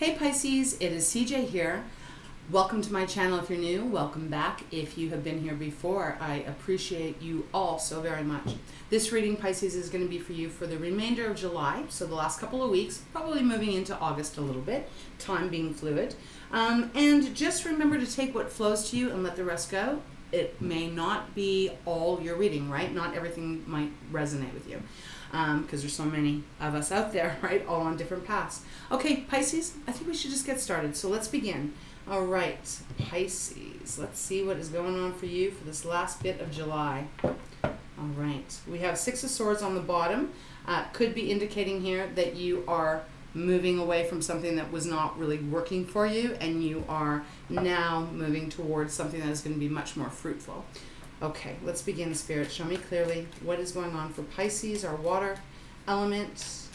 Hey Pisces, it is CJ here. Welcome to my channel if you're new, welcome back. If you have been here before, I appreciate you all so very much. This reading, Pisces, is going to be for you for the remainder of July, so the last couple of weeks, probably moving into August a little bit, time being fluid. And just remember to take what flows to you and let the rest go. It may not be all your reading, right? Not everything might resonate with you. Because there's so many of us out there, right, all on different paths. Okay, Pisces, I think we should just get started, so let's begin. All right, Pisces, let's see what is going on for you for this last bit of July. All right, we have Six of Swords on the bottom. Could be indicating here that you are moving away from something that was not really working for you, and you are now moving towards something that is going to be much more fruitful. Okay, let's begin, Spirit. Show me clearly what is going on for Pisces, our water element.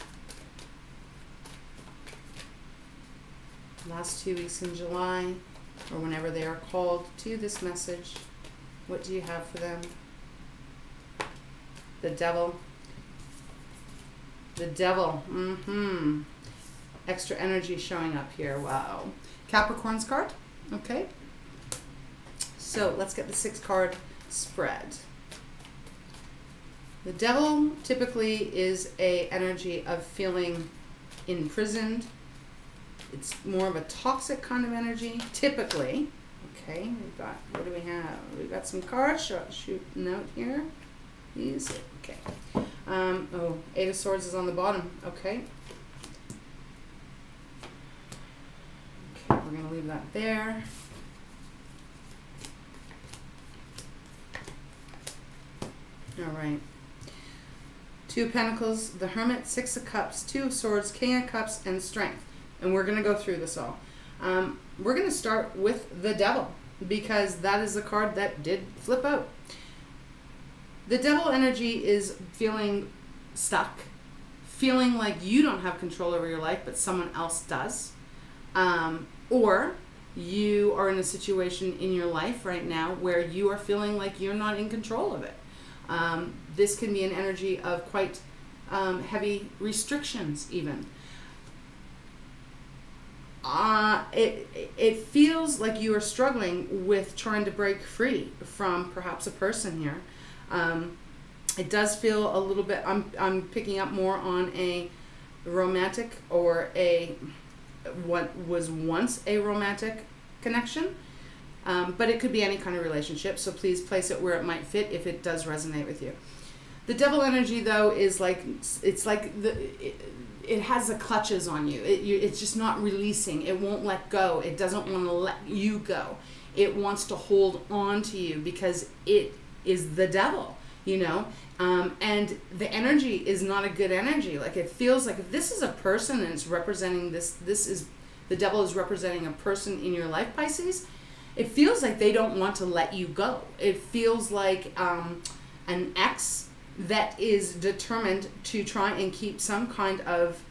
Last 2 weeks in July, or whenever they are called to this message, what do you have for them? The Devil. The Devil. Extra energy showing up here. Wow. Capricorn's card. Okay. So let's get the sixth card. Spread. The Devil typically is a energy of feeling imprisoned. It's more of a toxic kind of energy, typically. Okay, we've got, what do we have? We've got some cards. Shoot a note here. Use it. Okay. Oh, Eight of Swords is on the bottom. Okay. We're going to leave that there. All right. Two of Pentacles, the Hermit, Six of Cups, Two of Swords, King of Cups, and Strength. And we're going to go through this all. We're going to start with the Devil, because that is the card that did flip out. The Devil energy is feeling stuck, feeling like you don't have control over your life, but someone else does. Or you are in a situation in your life right now where you are feeling like you're not in control of it. This can be an energy of quite heavy restrictions even. It feels like you are struggling with trying to break free from perhaps a person here. It does feel a little bit, I'm picking up more on a romantic, or a what was once a romantic connection. But it could be any kind of relationship, so please place it where it might fit if it does resonate with you. The Devil energy, though, is like, it's like it has the clutches on you. It's just not releasing. It won't let go. It doesn't want to let you go. It wants to hold on to you because it is the Devil, you know? And the energy is not a good energy. Like, it feels like if this is a person and it's representing this, the Devil is representing a person in your life, Pisces, it feels like they don't want to let you go. It feels like an ex that is determined to try and keep some kind of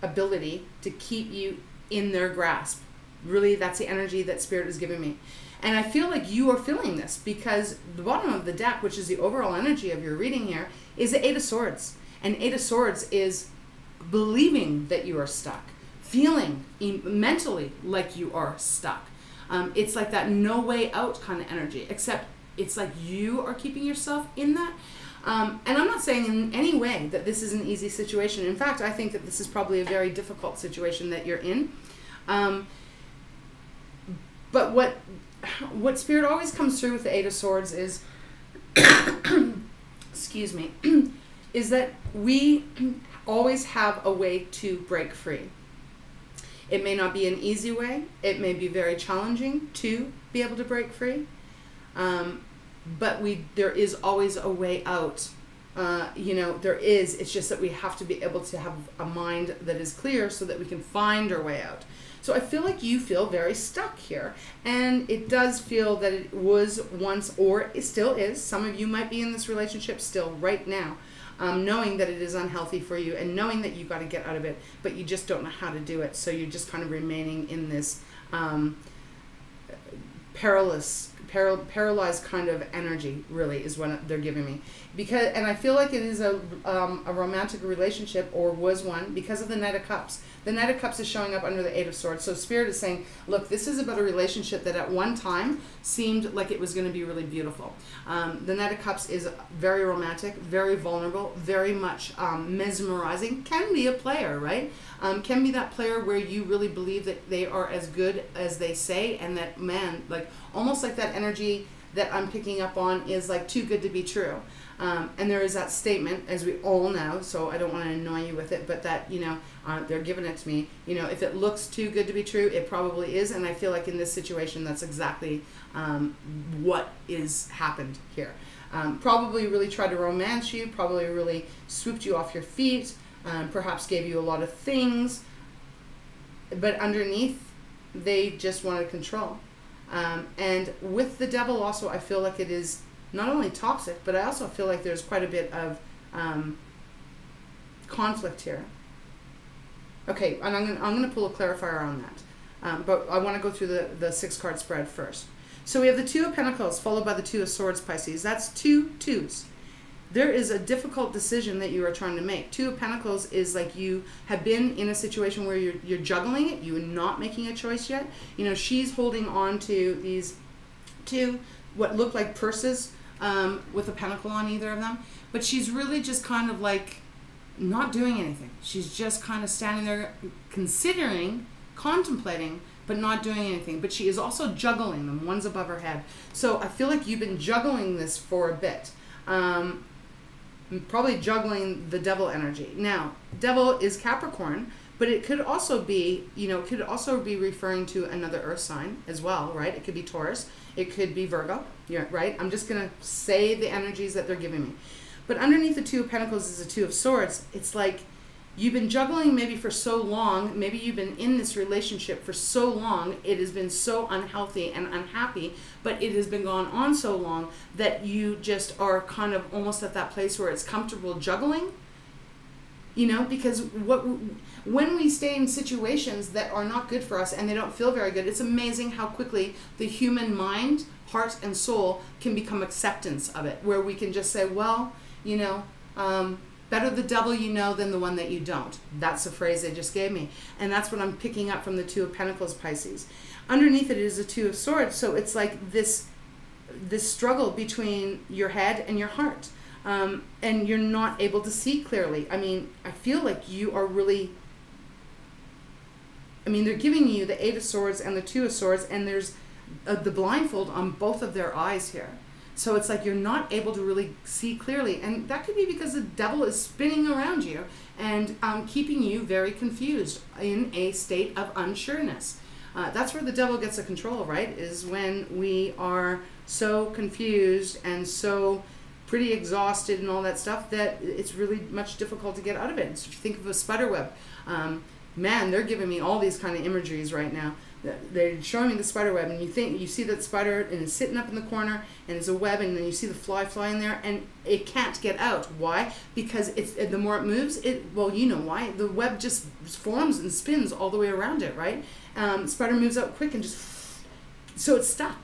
ability to keep you in their grasp. Really, that's the energy that Spirit is giving me. And I feel like you are feeling this because the bottom of the deck, which is the overall energy of your reading here, is the Eight of Swords. And Eight of Swords is believing that you are stuck, feeling mentally like you are stuck. It's like that no way out kind of energy, except it's like you are keeping yourself in that. And I'm not saying in any way that this is an easy situation. In fact, I think that this is probably a very difficult situation that you're in. But what Spirit always comes through with the Eight of Swords is, excuse me, is that we always have a way to break free. It may not be an easy way. It may be very challenging to be able to break free. But there is always a way out. You know, there is. It's just that we have to be able to have a mind that is clear so that we can find our way out. So I feel like you feel very stuck here. And it does feel that it was once, or it still is. Some of you might be in this relationship still right now. Knowing that it is unhealthy for you and knowing that you've got to get out of it, but you just don't know how to do it. So you're just kind of remaining in this perilous paralyzed kind of energy, really, is what they're giving me. Because, and I feel like it is a romantic relationship, or was one, because of the Knight of Cups. The Knight of Cups is showing up under the Eight of Swords. So Spirit is saying, look, this is about a relationship that at one time seemed like it was going to be really beautiful. The Knight of Cups is very romantic, very vulnerable, very much mesmerizing. Can be a player, right? Can be that player where you really believe that they are as good as they say, and that, man, like, almost like that energy that I'm picking up on is like too good to be true. And there is that statement, as we all know, so I don't want to annoy you with it, but that, you know, they're giving it to me. You know, if it looks too good to be true, it probably is. And I feel like in this situation, that's exactly what is happened here. Probably really tried to romance you, probably really swooped you off your feet, perhaps gave you a lot of things, but underneath, they just wanted control. And with the Devil also, I feel like it is not only toxic, but I also feel like there's quite a bit of conflict here. Okay, and I'm gonna pull a clarifier on that. But I want to go through the six-card spread first. So we have the Two of Pentacles, followed by the Two of Swords, Pisces. That's two twos. There is a difficult decision that you are trying to make. Two of Pentacles is like you have been in a situation where you're juggling it. You're not making a choice yet. You know, she's holding on to these two, what look like purses with a pentacle on either of them. But she's really just kind of like not doing anything. She's just kind of standing there considering, contemplating, but not doing anything. But she is also juggling them. One's above her head. So I feel like you've been juggling this for a bit. Probably juggling the Devil energy. Now, Devil is Capricorn, but it could also be, you know, could also be referring to another earth sign as well, right? It could be Taurus. It could be Virgo, right? I'm just going to say the energies that they're giving me. But underneath the Two of Pentacles is the Two of Swords. It's like you've been juggling maybe for so long. Maybe you've been in this relationship for so long. It has been so unhealthy and unhappy, but it has been going on so long that you just are kind of almost at that place where it's comfortable juggling. You know, because when we stay in situations that are not good for us and they don't feel very good, it's amazing how quickly the human mind, heart, and soul can become acceptance of it, where we can just say, well, you know, better the devil you know than the one that you don't. That's the phrase they just gave me. And that's what I'm picking up from the Two of Pentacles, Pisces. Underneath it is the Two of Swords. So it's like this struggle between your head and your heart. And you're not able to see clearly. I mean, I feel like you are really, I mean, they're giving you the Eight of Swords and the Two of Swords, and there's the blindfold on both of their eyes here. So it's like you're not able to really see clearly, and that could be because the devil is spinning around you and keeping you very confused in a state of unsureness. That's where the devil gets the control, right? Is when we are so confused and so pretty exhausted and all that stuff that it's really much difficult to get out of it. So if you think of a spider web, man, they're giving me all these kind of imageries right now. They're showing me the spider web, and you think you see that spider and it's sitting up in the corner, and it's a web, and then you see the fly flying there, and it can't get out. Why? Because it's the more it moves, well, you know why. The web just forms and spins all the way around it, right? Spider moves out quick and just, so it's stuck.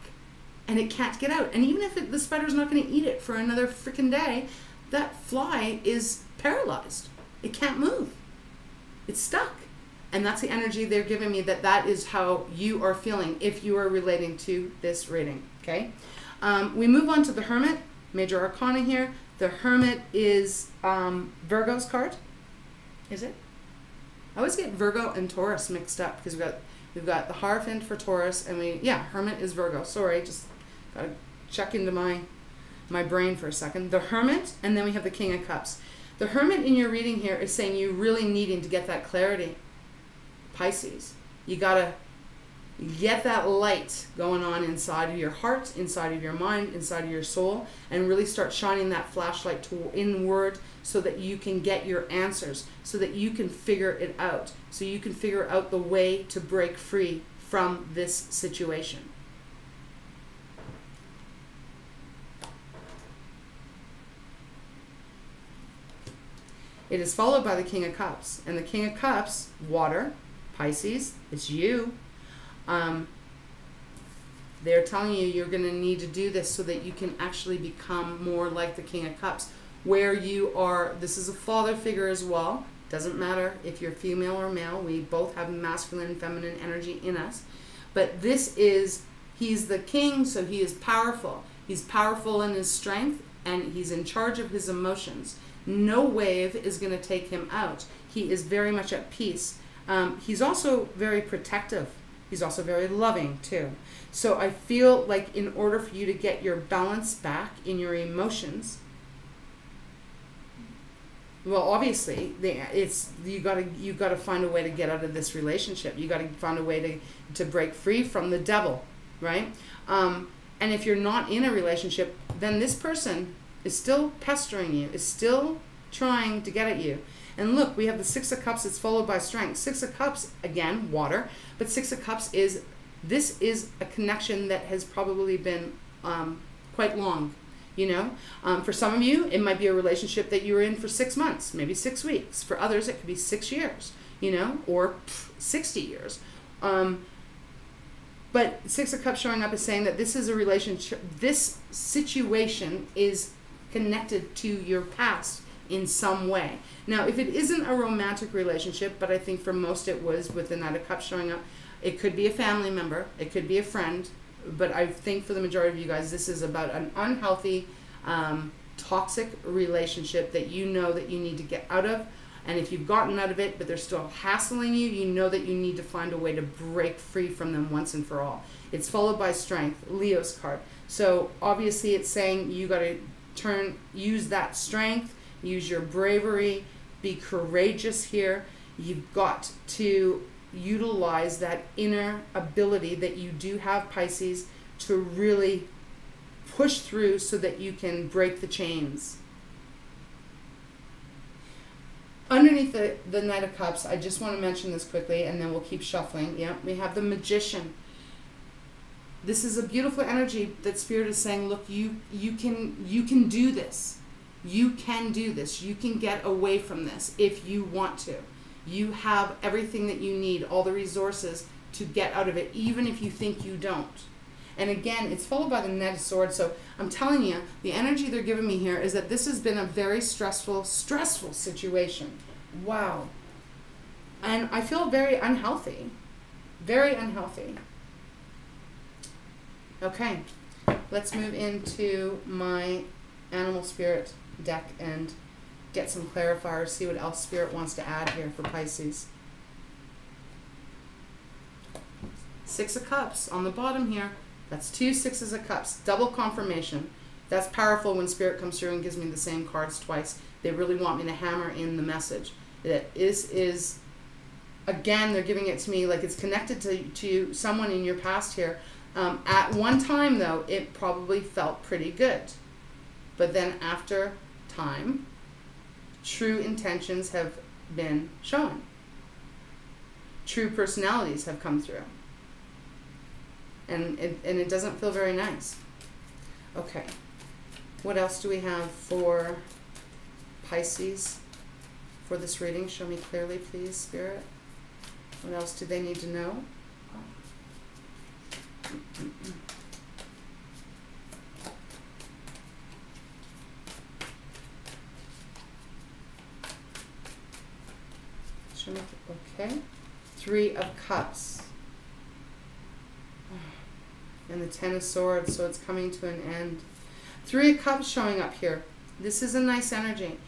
And it can't get out. And even if the spider's not going to eat it for another freaking day, that fly is paralyzed. It can't move. It's stuck. And that's the energy they're giving me, that that is how you are feeling if you are relating to this reading, okay? We move on to the Hermit, Major Arcana here. The Hermit is Virgo's card. Is it? I always get Virgo and Taurus mixed up because we've got the Hierophant for Taurus, and Hermit is Virgo. Sorry, just gotta check into my brain for a second. The Hermit, and then we have the King of Cups. The Hermit in your reading here is saying you really needing to get that clarity. Pisces, you gotta get that light going on inside of your heart, inside of your mind, inside of your soul, and really start shining that flashlight inward so that you can get your answers, so that you can figure it out, so you can figure out the way to break free from this situation. It is followed by the King of Cups, and the King of Cups, water, Pisces, it's you. They're telling you you're going to need to do this so that you can actually become more like the King of Cups, where you are. This is a father figure as well. Doesn't matter if you're female or male. We both have masculine and feminine energy in us. But this is, he's the king, so he is powerful. He's powerful in his strength, and he's in charge of his emotions. No wave is going to take him out. He is very much at peace. He's also very protective. He's also very loving too. So I feel like in order for you to get your balance back in your emotions, well, obviously, it's you got to find a way to get out of this relationship. You got to find a way to break free from the devil, right? And if you're not in a relationship, then this person is still pestering you, is still trying to get at you. And look, we have the Six of Cups. It's followed by strength. Six of Cups, again, water. But Six of Cups is, this is a connection that has probably been quite long. You know, for some of you, it might be a relationship that you were in for 6 months, maybe 6 weeks. For others, it could be 6 years, you know, or 60 years. But Six of Cups showing up is saying that this is a relationship, this situation is connected to your past in some way. Now, if it isn't a romantic relationship, but I think for most it was with the Knight of Cups showing up, it could be a family member, it could be a friend. But I think for the majority of you guys, this is about an unhealthy, toxic relationship that you know that you need to get out of. And if you've gotten out of it, but they're still hassling you, you know that you need to find a way to break free from them once and for all. It's followed by strength, Leo's card. So obviously it's saying you got to use that strength, use your bravery, be courageous here. You've got to utilize that inner ability that you do have, Pisces, to really push through so that you can break the chains. Underneath the Knight of Cups, I just want to mention this quickly and then we'll keep shuffling. Yep, we have the Magician. This is a beautiful energy that Spirit is saying, look, you can do this. You can do this. You can get away from this if you want to. You have everything that you need, all the resources to get out of it, even if you think you don't. And again, it's followed by the Knight of Swords. So I'm telling you, the energy they're giving me here is that this has been a very stressful situation. Wow. And I feel very unhealthy. Very unhealthy. Okay. Let's move into my Animal Spirit deck and get some clarifiers, see what else Spirit wants to add here for Pisces. Six of Cups on the bottom here. That's 2 6s of Cups. Double confirmation. That's powerful when Spirit comes through and gives me the same cards twice. They really want me to hammer in the message. That this is, again, they're giving it to me like it's connected to someone in your past here. At one time, though, it probably felt pretty good. But then after time, true intentions have been shown. True personalities have come through. And it doesn't feel very nice. Okay. What else do we have for Pisces for this reading? Show me clearly, please, Spirit. What else do they need to know? Okay, 3 of Cups and the 10 of Swords, so it's coming to an end. 3 of Cups showing up here. This is a nice energy.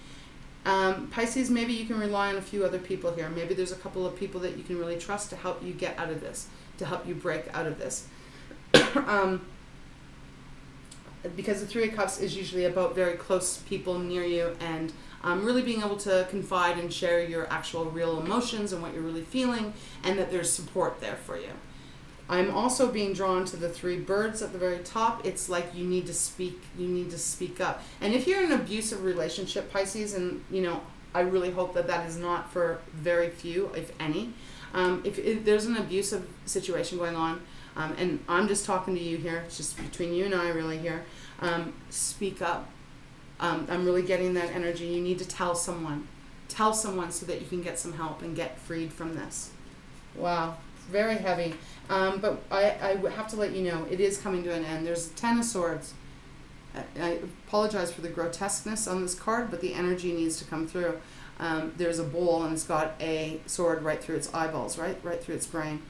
Pisces, maybe you can rely on a few other people here. Maybe there's a couple of people that you can really trust to help you get out of this, to help you break out of this. Because the 3 of Cups is usually about very close people near you and really being able to confide and share your actual real emotions and what you're really feeling, and that there's support there for you. I'm also being drawn to the 3 birds at the very top. It's like you need to speak up. And if you're in an abusive relationship, Pisces, and you know, I really hope that that is not for very few, if any. If there's an abusive situation going on, and I'm just talking to you here, it's just between you and I really here, speak up. I'm really getting that energy. You need to tell someone. Tell someone so that you can get some help and get freed from this. Wow. very heavy. But I have to let you know, it is coming to an end. There's Ten of Swords. I apologize for the grotesqueness on this card, but the energy needs to come through. There's a bowl, and it's got a sword right through its eyeballs, right through its brain.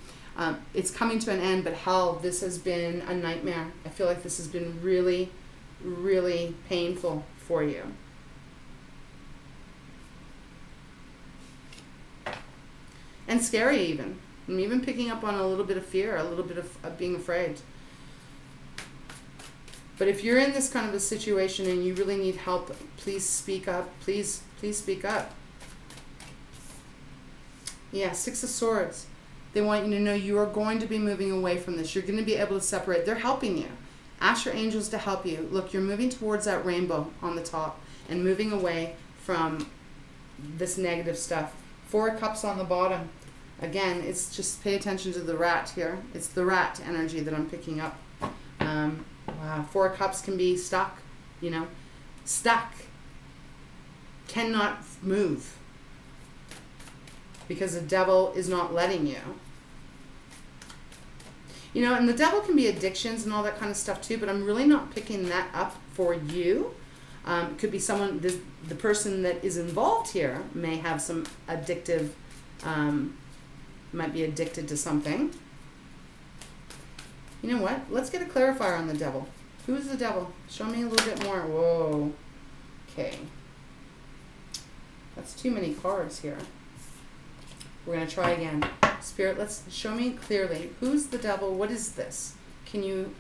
It's coming to an end, but hell, this has been a nightmare. I feel like this has been really, really painful for you. And scary even. I'm even picking up on a little bit of fear, a little bit of being afraid. But if you're in this kind of a situation and you really need help, please speak up. Please speak up. Yeah, Six of Swords. They want you to know you are going to be moving away from this. You're going to be able to separate. They're helping you. Ask your angels to help you. Look, you're moving towards that rainbow on the top and moving away from this negative stuff. Four of Cups on the bottom. Again, it's just pay attention to the rat here. It's the rat energy that I'm picking up. Wow, Four of Cups can be stuck, you know, stuck, cannot move because the devil is not letting you. You know, and the devil can be addictions and all that kind of stuff too, but I'm really not picking that up for you. It could be someone, the person that is involved here may have some addictive, might be addicted to something. You know what? Let's get a clarifier on the devil. Who is the devil? Show me a little bit more. Whoa. Okay. That's too many cards here. We're going to try again. Spirit, let's show me clearly. Who's the devil? What is this? Can you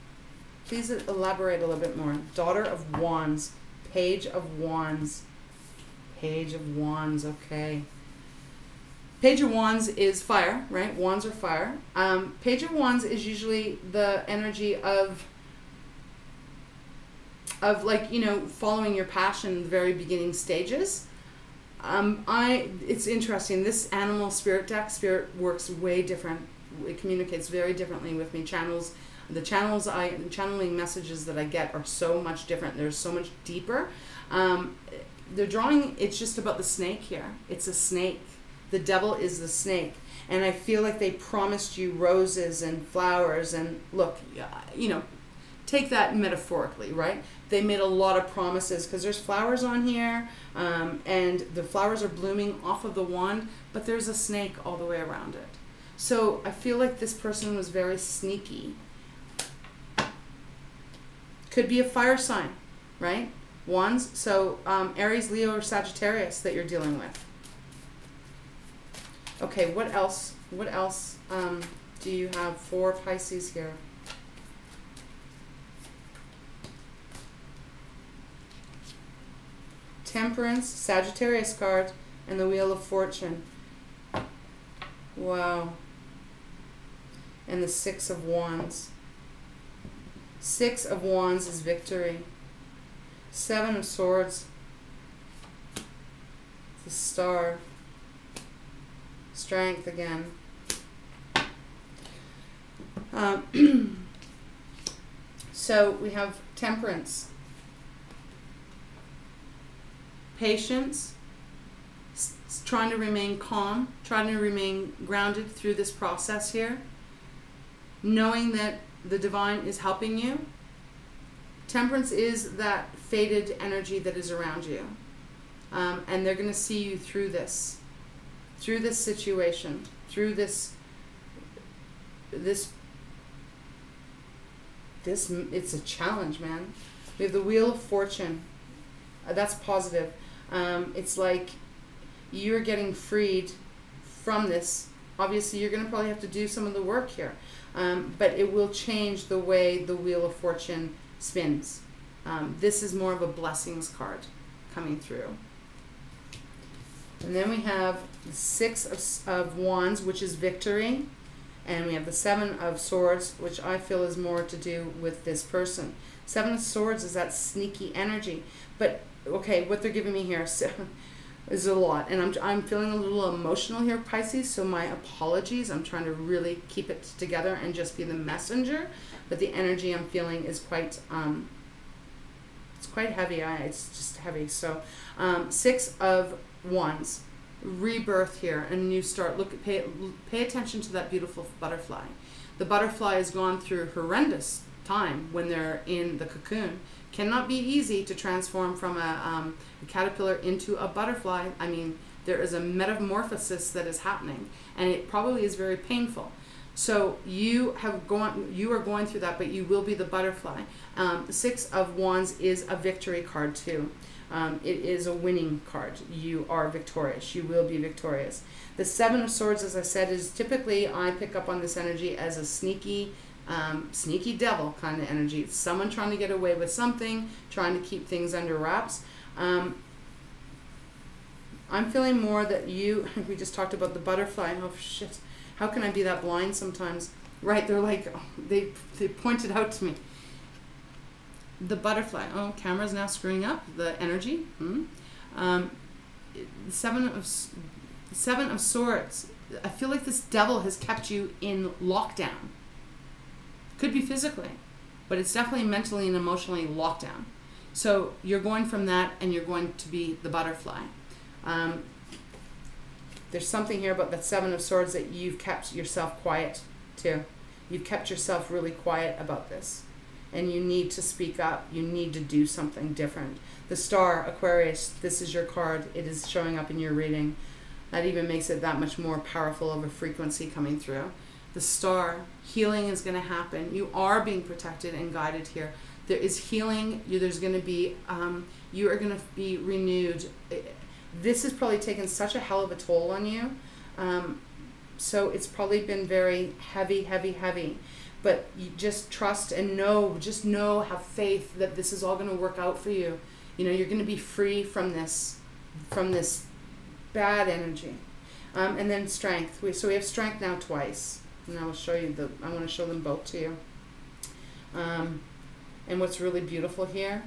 please elaborate a little bit more? Daughter of Wands. Page of Wands. Page of Wands. Okay. Page of Wands is fire, right? Wands are fire. Page of Wands is usually the energy of like, you know, following your passion in the very beginning stages. It's interesting. This animal spirit deck, spirit works way different. It communicates very differently with me. Channels, the channeling messages that I get are so much different. They're so much deeper. They're drawing, it's just about the snake here. It's a snake. The devil is the snake, and I feel like they promised you roses and flowers, and look, you know, take that metaphorically, right? They made a lot of promises because there's flowers on here, and the flowers are blooming off of the wand, but there's a snake all the way around it. So I feel like this person was very sneaky. Could be a fire sign, right? Wands, so Aries, Leo, or Sagittarius that you're dealing with. Okay, what else? What else do you have for Pisces here? Temperance, Sagittarius card, and the Wheel of Fortune. Wow. And the Six of Wands. Six of Wands is victory. Seven of Swords. The Star. Strength again. So we have temperance, patience, trying to remain calm, trying to remain grounded through this process here, knowing that the divine is helping you. Temperance is that faded energy that is around you, and they're going to see you through this. Through this situation, through this, it's a challenge, man. We have the Wheel of Fortune. That's positive. It's like you're getting freed from this. Obviously, you're going to probably have to do some of the work here, but it will change the way the Wheel of Fortune spins. This is more of a blessings card coming through. And then we have the Six of Wands, which is victory. And we have the Seven of Swords, which I feel is more to do with this person. Seven of Swords is that sneaky energy. But, okay, what they're giving me here is a lot. And I'm feeling a little emotional here, Pisces, so my apologies. I'm trying to really keep it together and just be the messenger. But the energy I'm feeling is quite... it's quite heavy. It's just heavy. So, Six of Wands, rebirth here, a new start. Look, pay attention to that beautiful butterfly. The butterfly has gone through horrendous time when they're in the cocoon. Cannot be easy to transform from a caterpillar into a butterfly. I mean, there is a metamorphosis that is happening, and it probably is very painful. So you are going through that, but you will be the butterfly. Six of Wands is a victory card too. It is a winning card. You are victorious. You will be victorious. The Seven of Swords, as I said, is typically, I pick up on this energy as a sneaky, sneaky devil kind of energy. It's someone trying to get away with something, trying to keep things under wraps. I'm feeling more that you, we just talked about the butterfly. Oh shit, how can I be that blind sometimes? Right, they're like, oh, they pointed out to me. The butterfly, oh, camera's now screwing up the energy. Seven of Swords, I feel like this devil has kept you in lockdown. Could be physically, but it's definitely mentally and emotionally lockdown. So you're going from that and you're going to be the butterfly. There's something here about that Seven of Swords that you've kept yourself quiet too. You've kept yourself really quiet about this, and you need to speak up. You need to do something different. The Star, Aquarius, this is your card. It is showing up in your reading. That even makes it that much more powerful of a frequency coming through. The Star, healing is going to happen. You are being protected and guided here. There is healing. There's going to be, you are going to be renewed. This has probably taken such a hell of a toll on you. So it's probably been very heavy, heavy, heavy. But you just trust and know, just know, have faith that this is all going to work out for you. You know, you're going to be free from this bad energy. And then strength. So we have strength now twice. And I will show you the, I want to show them both to you. And what's really beautiful here,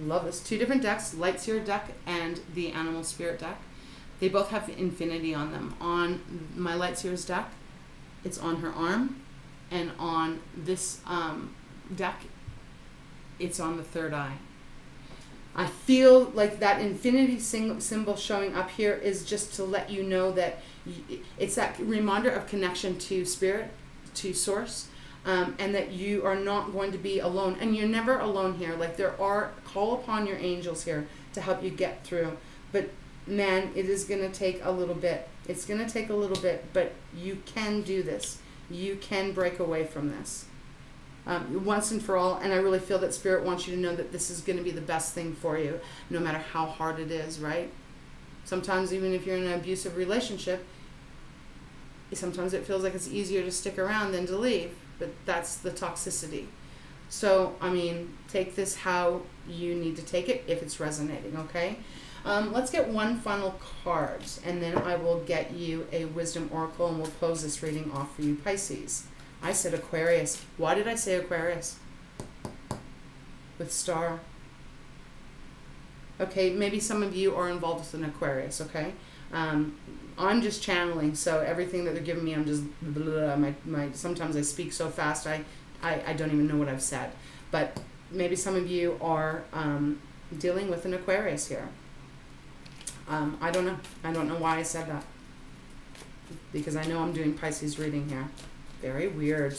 love this. Two different decks, Light Seer deck and the Animal Spirit deck. They both have infinity on them. On my Light Seer's deck, it's on her arm. And on this deck, it's on the third eye. I feel like that infinity symbol showing up here is just to let you know that it's that reminder of connection to spirit, to source, and that you are not going to be alone. And you're never alone here. Like, there are, call upon your angels here to help you get through. But man, it is going to take a little bit. It's going to take a little bit, but you can do this. You can break away from this once and for all. And I really feel that Spirit wants you to know that this is going to be the best thing for you, no matter how hard it is, right? Sometimes even if you're in an abusive relationship, sometimes it feels like it's easier to stick around than to leave, but that's the toxicity. So, I mean, take this how you need to take it if it's resonating, okay? Let's get one final card, and then I will get you a Wisdom Oracle, and we'll close this reading off for you, Pisces. I said Aquarius. Why did I say Aquarius? With Star. Okay, maybe some of you are involved with an Aquarius, okay? I'm just channeling, so everything that they're giving me, I'm just, blah, blah, blah, sometimes I speak so fast, I don't even know what I've said. But maybe some of you are dealing with an Aquarius here. I don't know. I don't know why I said that, because I know I'm doing Pisces reading here. Very weird.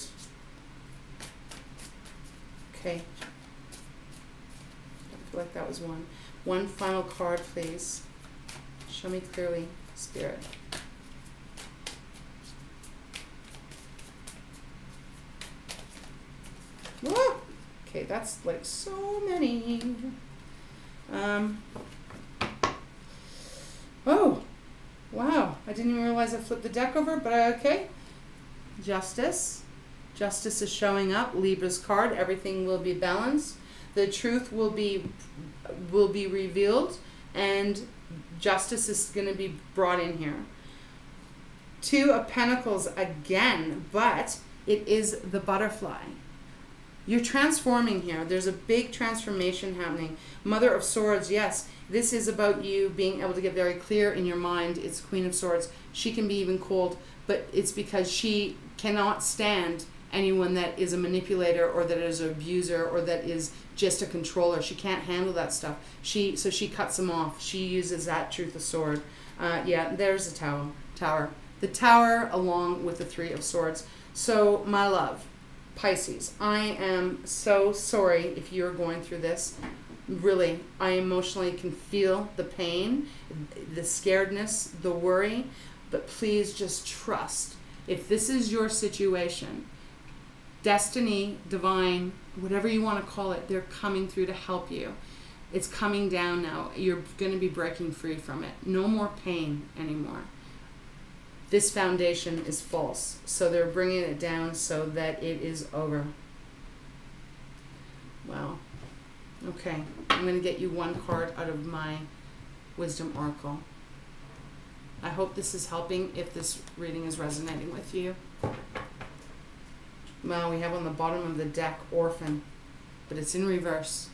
Okay. I feel like that was one. One final card, please. Show me clearly, Spirit. Whoa! Okay, that's like so many. Oh, wow. I didn't even realize I flipped the deck over, but okay. Justice. Justice is showing up. Libra's card. Everything will be balanced. The truth will be revealed, and justice is going to be brought in here. Two of Pentacles again, but it is the butterfly. You're transforming here. There's a big transformation happening. Mother of Swords, yes. This is about you being able to get very clear in your mind. It's Queen of Swords. She can be even cold, but it's because she cannot stand anyone that is a manipulator or that is an abuser or that is just a controller. She can't handle that stuff. So she cuts them off. She uses that Truth of Sword Yeah, there's a tower. The Tower along with the Three of Swords. So, my love, Pisces, I am so sorry if you're going through this. Really, I emotionally can feel the pain, the scaredness, the worry, but please just trust. If this is your situation, destiny, divine, whatever you want to call it, they're coming through to help you. It's coming down now. You're going to be breaking free from it. No more pain anymore. This foundation is false, so they're bringing it down so that it is over. Wow. Okay, I'm going to get you one card out of my Wisdom Oracle. I hope this is helping, if this reading is resonating with you. Well, we have on the bottom of the deck, Orphan, but it's in reverse.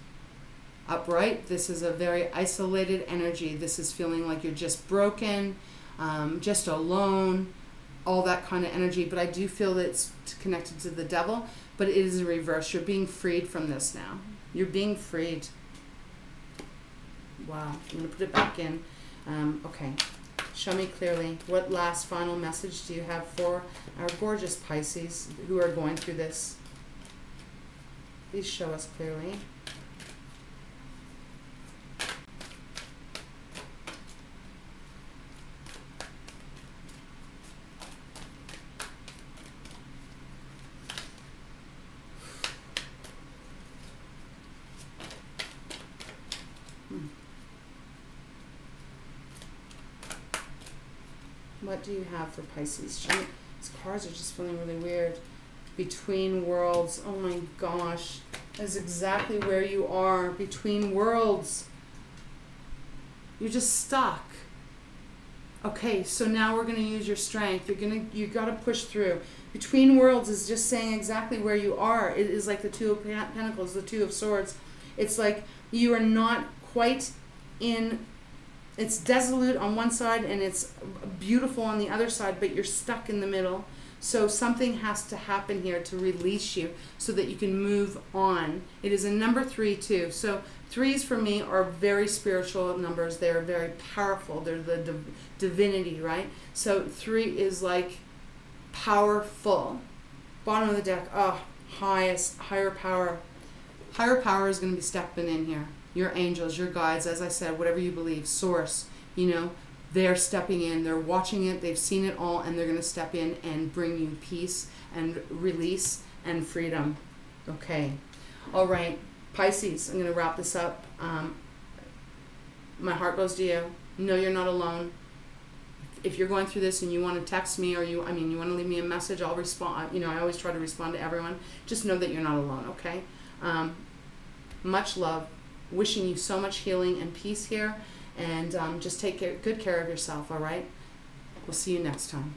Upright, this is a very isolated energy. This is feeling like you're just broken, just alone, all that kind of energy. But I do feel that it's connected to the devil, but it is in reverse. You're being freed from this now. You're being freed. Wow, I'm going to put it back in. Okay. Show me clearly, what last final message do you have for our gorgeous Pisces who are going through this? Please show us clearly. What do you have for Pisces? These cards are just feeling really weird. Between worlds. Oh my gosh. That is exactly where you are. Between worlds. You're just stuck. Okay, so now we're going to use your strength. You got to push through. Between worlds is just saying exactly where you are. It is like the Two of Pentacles, the Two of Swords. It's like you are not quite in. It's desolate on one side and it's beautiful on the other side, but you're stuck in the middle. So something has to happen here to release you so that you can move on. It is a number 3 too. So threes for me are very spiritual numbers. They're very powerful. They're the divinity, right? So 3 is like powerful. Bottom of the deck, oh, higher power. Higher power is going to be stepping in here. Your angels, your guides, as I said, whatever you believe, source, you know, they're stepping in, they're watching it, they've seen it all, and they're going to step in and bring you peace and release and freedom. Okay. All right, Pisces, I'm going to wrap this up. My heart goes to you. No, you're not alone. If you're going through this and you want to text me or you want to leave me a message, I'll respond. You know, I always try to respond to everyone. Just know that you're not alone, okay? Much love. Wishing you so much healing and peace here, and just take good care of yourself, all right? We'll see you next time.